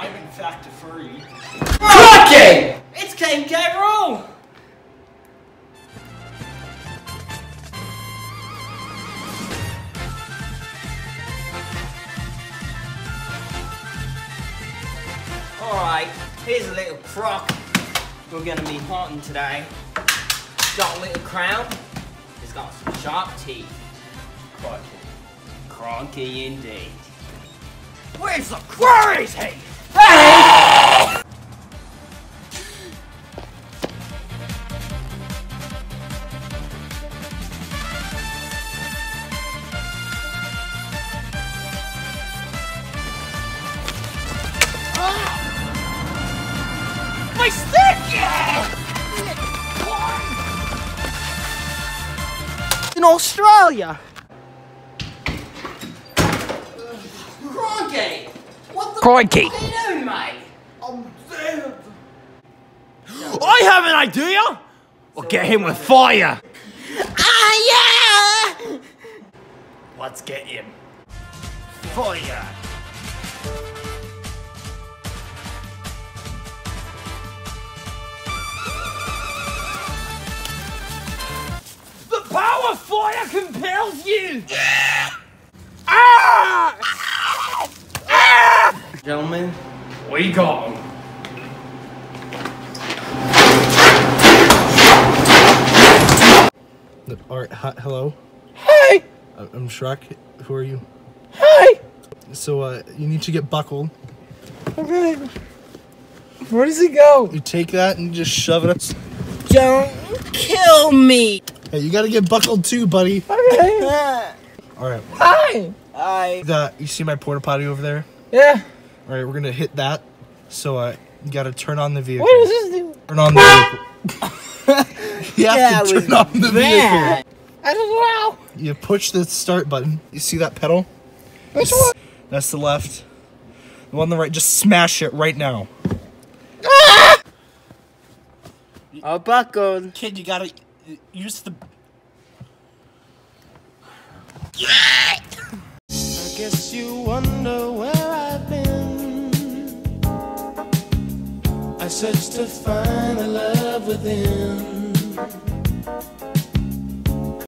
I'm in fact a furry. Fucking! It's King K. Rool! Alright, here's a little crock we're gonna be haunting today. It's got a little crown, it's got some sharp teeth. Crikey. Cronky indeed. Where's the quarries he? Hey! My stick! Yeah! In Australia. Crikey! What the Crikey. What are you doing, mate? I'm dead. I have an idea! I'll get him with fire! Ah, yeah! Let's get him. Fire! The power of fire compels you! Yeah. Ah! Gentlemen, we got him. Alright, hello? Hey! I'm Shrek. Who are you? Hey! So, you need to get buckled. Okay. Where does it go? You take that and just shove it up. Don't kill me! Hey, you gotta get buckled too, buddy. Okay. Alright. Hi! Hi. You see my porta potty over there? Yeah. All right, we're gonna hit that. So you gotta turn on the vehicle. What does this do? Turn on the vehicle. You have to turn on the vehicle. I don't know. You push the start button. You see that pedal? Which one? That's the left. The one on the right. Just smash it right now. Ah! I'll buckle. Kid, you gotta use the. Yeah! I guess you wonder where. I searched to find the love within.